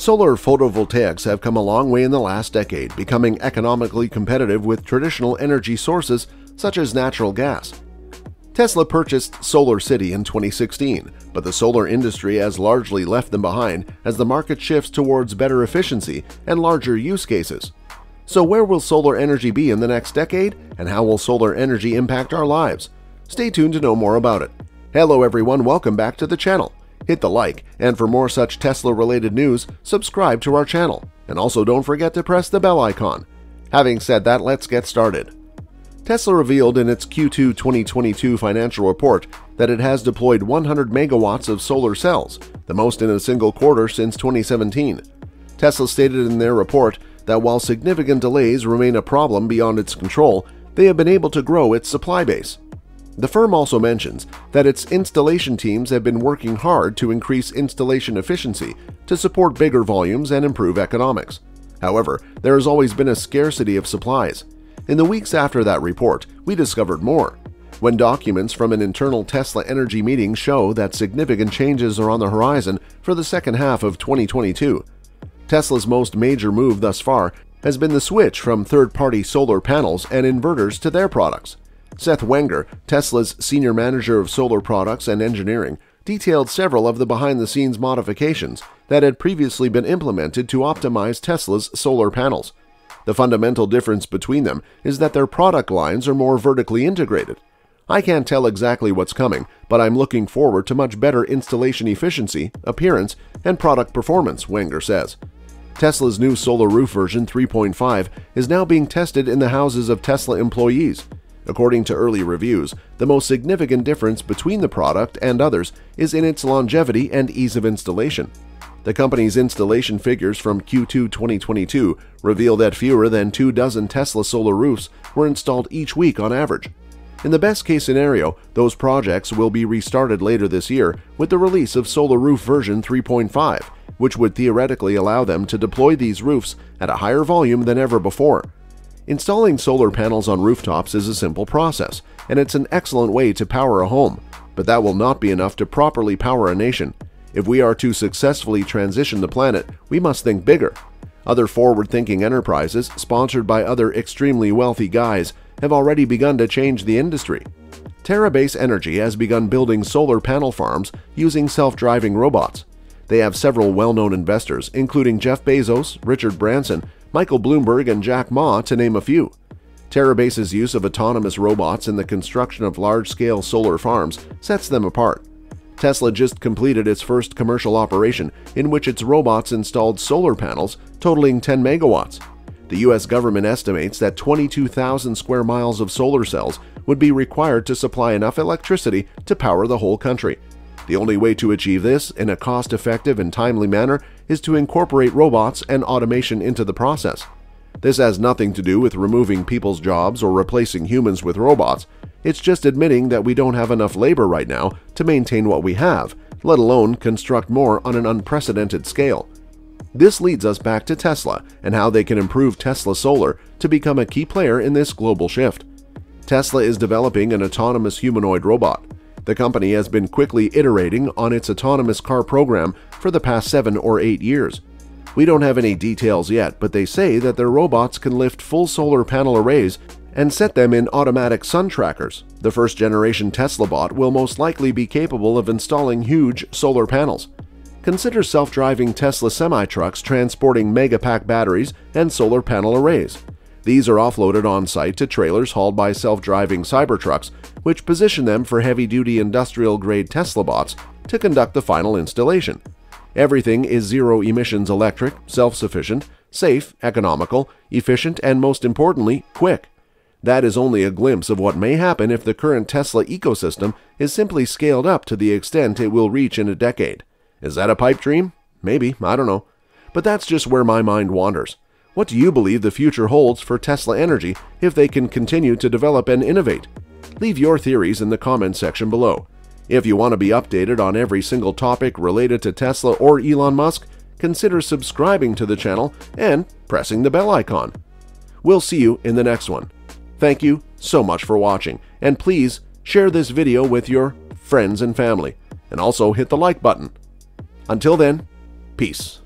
Solar photovoltaics have come a long way in the last decade, becoming economically competitive with traditional energy sources such as natural gas. Tesla purchased SolarCity in 2016, but the solar industry has largely left them behind as the market shifts towards better efficiency and larger use cases. So where will solar energy be in the next decade, and how will solar energy impact our lives? Stay tuned to know more about it. Hello everyone, welcome back to the channel. Hit the like, and for more such Tesla-related news, subscribe to our channel. And also don't forget to press the bell icon. Having said that, let's get started. Tesla revealed in its Q2 2022 financial report that it has deployed 100 megawatts of solar cells, the most in a single quarter since 2017. Tesla stated in their report that while significant delays remain a problem beyond its control, they have been able to grow its supply base. The firm also mentions that its installation teams have been working hard to increase installation efficiency to support bigger volumes and improve economics. However, there has always been a scarcity of supplies. In the weeks after that report, we discovered more, when documents from an internal Tesla Energy meeting show that significant changes are on the horizon for the second half of 2022. Tesla's most major move thus far has been the switch from third-party solar panels and inverters to their products. Seth Wenger, Tesla's senior manager of solar products and engineering, detailed several of the behind-the-scenes modifications that had previously been implemented to optimize Tesla's solar panels. The fundamental difference between them is that their product lines are more vertically integrated. I can't tell exactly what's coming, but I'm looking forward to much better installation efficiency, appearance, and product performance, Wenger says. Tesla's new Solar Roof version 3.5 is now being tested in the houses of Tesla employees. According to early reviews, the most significant difference between the product and others is in its longevity and ease of installation. The company's installation figures from Q2 2022 reveal that fewer than 24 Tesla solar roofs were installed each week on average. In the best-case scenario, those projects will be restarted later this year with the release of Solar Roof version 3.5, which would theoretically allow them to deploy these roofs at a higher volume than ever before. Installing solar panels on rooftops is a simple process, and it's an excellent way to power a home, but that will not be enough to properly power a nation. If we are to successfully transition the planet, we must think bigger. Other forward-thinking enterprises, sponsored by other extremely wealthy guys, have already begun to change the industry. TerraBase Energy has begun building solar panel farms using self-driving robots. They have several well-known investors, including Jeff Bezos, Richard Branson, Michael Bloomberg, and Jack Ma, to name a few. TerraBase's use of autonomous robots in the construction of large-scale solar farms sets them apart. Tesla just completed its first commercial operation in which its robots installed solar panels totaling 10 megawatts. The U.S. government estimates that 22,000 square miles of solar cells would be required to supply enough electricity to power the whole country. The only way to achieve this in a cost-effective and timely manner is to incorporate robots and automation into the process. This has nothing to do with removing people's jobs or replacing humans with robots. It's just admitting that we don't have enough labor right now to maintain what we have, let alone construct more on an unprecedented scale. This leads us back to Tesla and how they can improve Tesla Solar to become a key player in this global shift. Tesla is developing an autonomous humanoid robot. The company has been quickly iterating on its autonomous car program for the past 7 or 8 years. We don't have any details yet, but they say that their robots can lift full solar panel arrays and set them in automatic sun trackers. The first-generation Tesla bot will most likely be capable of installing huge solar panels. Consider self-driving Tesla semi-trucks transporting Megapack batteries and solar panel arrays. These are offloaded on-site to trailers hauled by self-driving Cybertrucks, which position them for heavy-duty industrial-grade Tesla bots to conduct the final installation. Everything is zero-emissions electric, self-sufficient, safe, economical, efficient, and most importantly, quick. That is only a glimpse of what may happen if the current Tesla ecosystem is simply scaled up to the extent it will reach in a decade. Is that a pipe dream? Maybe, I don't know. But that's just where my mind wanders. What do you believe the future holds for Tesla Energy if they can continue to develop and innovate? Leave your theories in the comments section below. If you want to be updated on every single topic related to Tesla or Elon Musk, consider subscribing to the channel and pressing the bell icon. We'll see you in the next one. Thank you so much for watching, and please share this video with your friends and family, and also hit the like button. Until then, peace.